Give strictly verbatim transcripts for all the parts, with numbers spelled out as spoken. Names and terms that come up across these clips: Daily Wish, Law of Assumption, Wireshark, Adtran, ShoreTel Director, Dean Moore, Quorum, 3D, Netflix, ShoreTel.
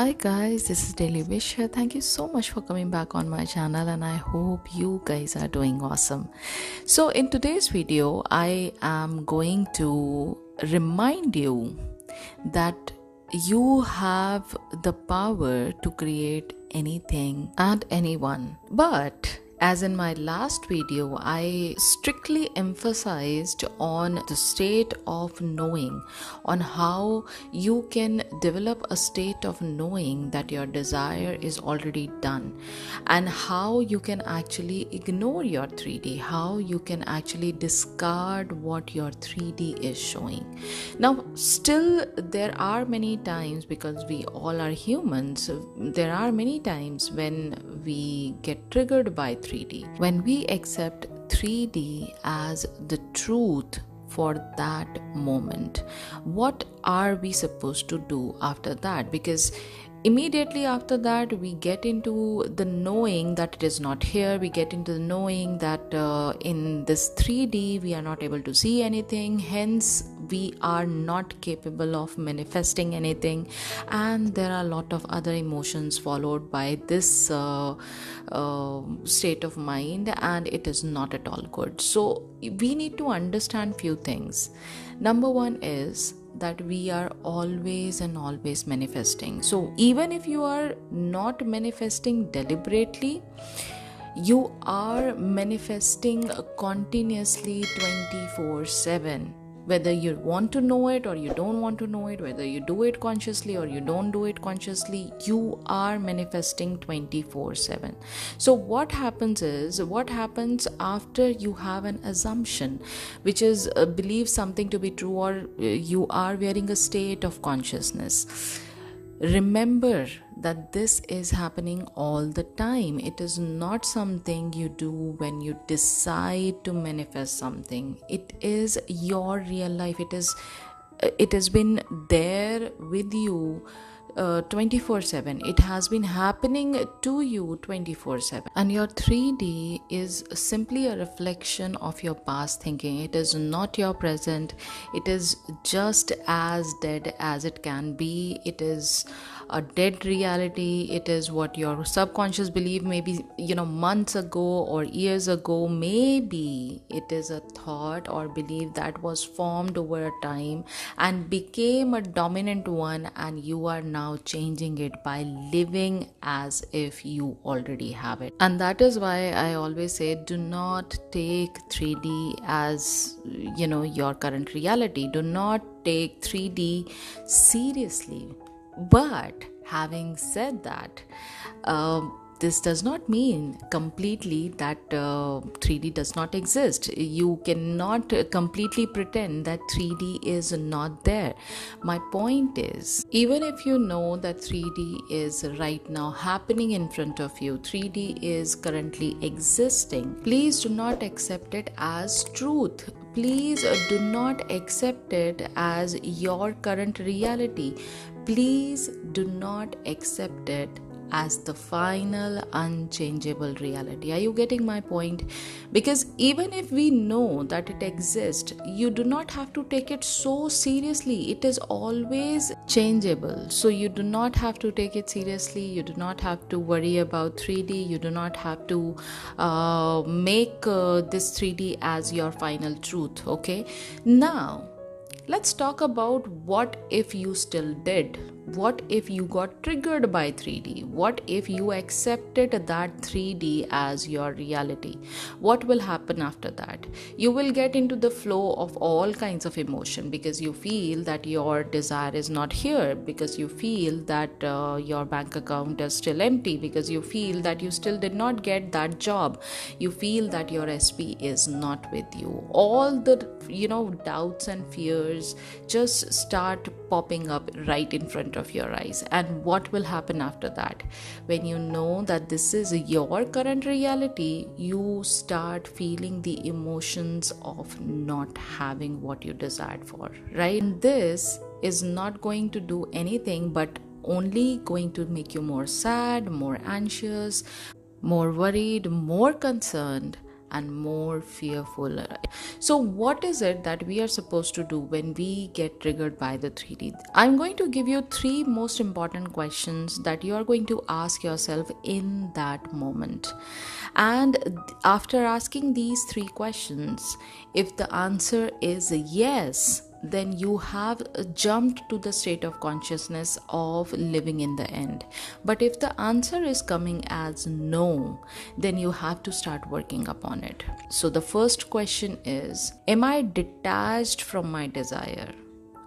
Hi guys, this is Daily Wish here. Thank you so much for coming back on my channel, and I hope you guys are doing awesome. So in today's video, I am going to remind you that you have the power to create anything and anyone. But as in my last video, I strictly emphasized on the state of knowing, on how you can develop a state of knowing that your desire is already done, and how you can actually ignore your three D, how you can actually discard what your three D is showing. Now, still there are many times, because we all are humans, there are many times when we get triggered by three D. three D. When we accept three D as the truth for that moment, what are we supposed to do after that? Because immediately after that, we get into the knowing that it is not here. We get into the knowing that uh, in this three D, we are not able to see anything. Hence, we are not capable of manifesting anything. And there are a lot of other emotions followed by this uh, uh, state of mind, and it is not at all good. So we need to understand few things. Number one is that we are always and always manifesting. So even if you are not manifesting deliberately, you are manifesting continuously twenty-four seven. Whether you want to know it or you don't want to know it, whether you do it consciously or you don't do it consciously, you are manifesting twenty-four seven. So what happens is, what happens after you have an assumption, which is uh, believe something to be true, or uh, you are wearing a state of consciousness. Remember that this is happening all the time. It is not something you do when you decide to manifest something. It is your real life. It is, it has been there with you uh, twenty-four seven. It has been happening to you twenty-four seven. And your three D is simply a reflection of your past thinking. It is not your present. It is just as dead as it can be. It is a dead reality. It is what your subconscious believed, maybe, you know, months ago or years ago. Maybe it is a thought or belief that was formed over a time and became a dominant one, and you are now changing it by living as if you already have it. And that is why I always say, do not take three D as, you know, your current reality. Do not take three D seriously. But having said that, uh, this does not mean completely that uh, three D does not exist. You cannot completely pretend that three D is not there. My point is, even if you know that three D is right now happening in front of you, three D is currently existing, please do not accept it as truth. Please do not accept it as your current reality. Please do not accept it as the final unchangeable reality. Are you getting my point? Because even if we know that it exists, you do not have to take it so seriously. It is always changeable. So you do not have to take it seriously. You do not have to worry about three D. You do not have to uh, make uh, this three D as your final truth. Okay, now let's talk about what if you still did. What if you got triggered by three D? What if you accepted that three D as your reality? What will happen after that? You will get into the flow of all kinds of emotion, because you feel that your desire is not here, because you feel that uh, your bank account is still empty, because you feel that you still did not get that job. You feel that your S P is not with you. All the, you know, doubts and fears just start popping up right in front of you. of your eyes. And what will happen after that? When you know that this is your current reality, you start feeling the emotions of not having what you desired for, right? And this is not going to do anything but only going to make you more sad, more anxious, more worried, more concerned, and more fearful. So what is it that we are supposed to do when we get triggered by the three D? I'm going to give you three most important questions that you are going to ask yourself in that moment. And after asking these three questions, if the answer is yes, then you have jumped to the state of consciousness of living in the end. But if the answer is coming as no, then you have to start working upon it. So the first question is, am I detached from my desire?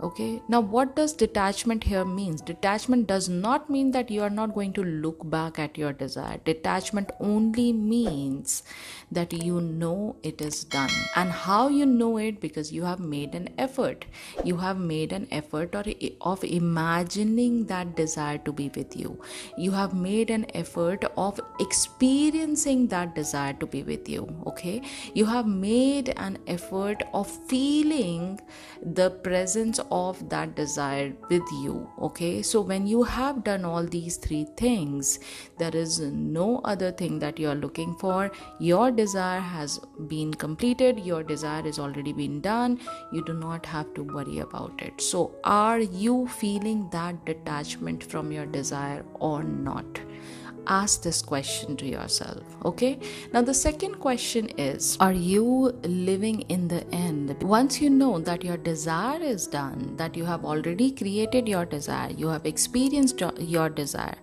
Okay, now what does detachment here means? Detachment does not mean that you are not going to look back at your desire. Detachment only means that you know it is done. And how you know it? Because you have made an effort. You have made an effort or of imagining that desire to be with you. You have made an effort of experiencing that desire to be with you. Okay, you have made an effort of feeling the presence of that desire with you. Okay, so when you have done all these three things, there is no other thing that you are looking for. Your desire has been completed. Your desire is already been done. You do not have to worry about it. So are you feeling that detachment from your desire or not? Ask this question to yourself. Okay, now the second question is, are you living in the end? Once you know that your desire is done, that you have already created your desire, you have experienced your desire,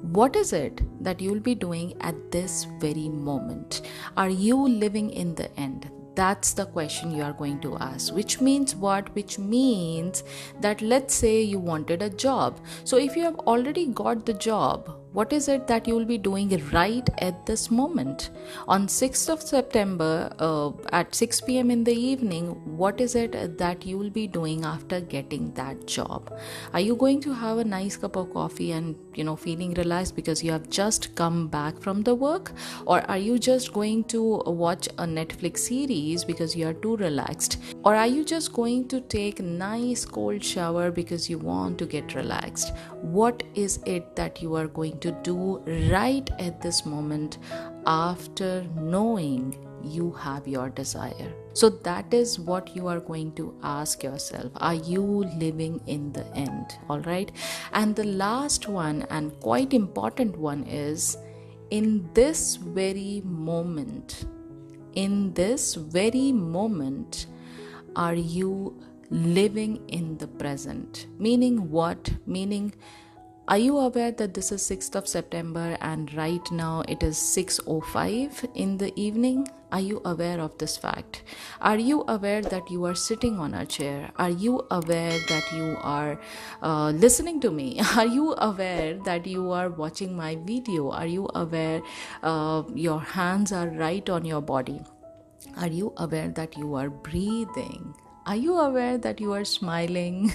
what is it that you'll be doing at this very moment? Are you living in the end? That's the question you are going to ask, which means what? Which means that, let's say you wanted a job. So if you have already got the job, what is it that you will be doing right at this moment? On sixth of September uh, at six p.m. in the evening, what is it that you will be doing after getting that job? Are you going to have a nice cup of coffee and, you know, feeling relaxed because you have just come back from the work? Or are you just going to watch a Netflix series because you are too relaxed? Or are you just going to take a nice cold shower because you want to get relaxed? What is it that you are going to to do right at this moment after knowing you have your desire? So that is what you are going to ask yourself. Are you living in the end? All right. And the last one, and quite important one, is in this very moment, in this very moment, are you living in the present? Meaning what? Meaning, are you aware that this is sixth of September and right now it is six oh five in the evening? Are you aware of this fact? Are you aware that you are sitting on a chair? Are you aware that you are uh, listening to me? Are you aware that you are watching my video? Are you aware uh, your hands are right on your body? Are you aware that you are breathing? Are you aware that you are smiling?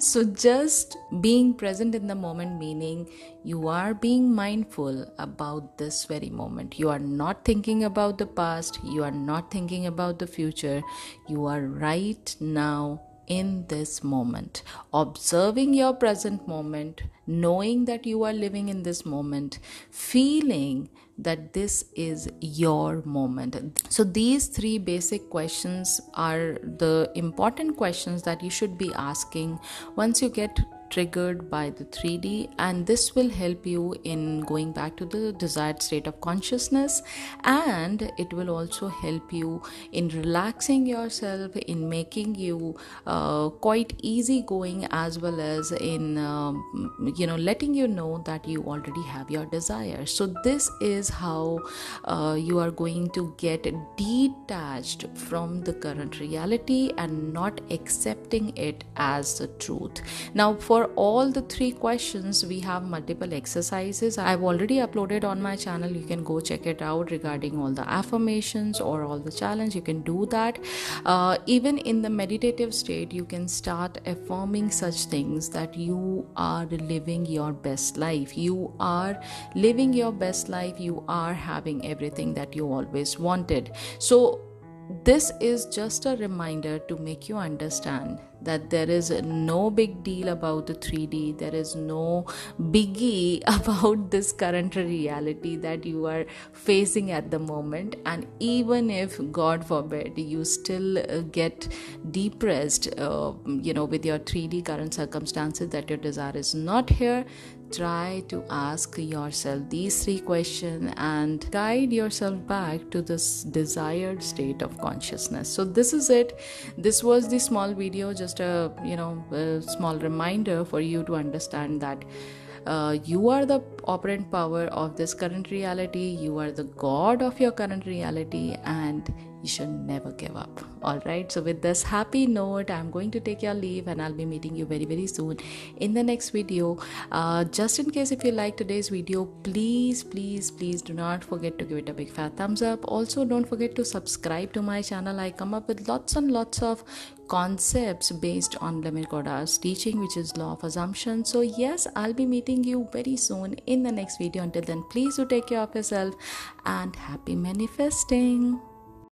So just being present in the moment, meaning you are being mindful about this very moment. You are not thinking about the past. You are not thinking about the future. You are right now in this moment, observing your present moment, knowing that you are living in this moment, feeling that this is your moment. So these three basic questions are the important questions that you should be asking once you get triggered by the three D, and this will help you in going back to the desired state of consciousness, and it will also help you in relaxing yourself, in making you uh, quite easygoing, as well as in um, you know, letting you know that you already have your desire. So this is how uh, you are going to get detached from the current reality and not accepting it as the truth. Now, for For all the three questions, we have multiple exercises. I've already uploaded on my channel. You can go check it out regarding all the affirmations or all the challenge. You can do that. Uh, even in the meditative state, you can start affirming such things that you are living your best life. You are living your best life. You are having everything that you always wanted. So this is just a reminder to make you understand that there is no big deal about the three D. There is no biggie about this current reality that you are facing at the moment. And even if, God forbid, you still get depressed, uh, you know, with your three D current circumstances, that your desire is not here, try to ask yourself these three questions and guide yourself back to this desired state of consciousness. So this is it. This was the small video, just a you know a small reminder for you to understand that uh, you are the operant power of this current reality. You are the god of your current reality, and you should never give up. All right. So with this happy note, I'm going to take your leave, and I'll be meeting you very, very soon in the next video. Uh, just in case if you like today's video, please, please, please do not forget to give it a big fat thumbs up. Also, don't forget to subscribe to my channel. I come up with lots and lots of concepts based on Blamin Koda's teaching, which is Law of Assumption. So yes, I'll be meeting you very soon in the next video. Until then, please do take care of yourself and happy manifesting.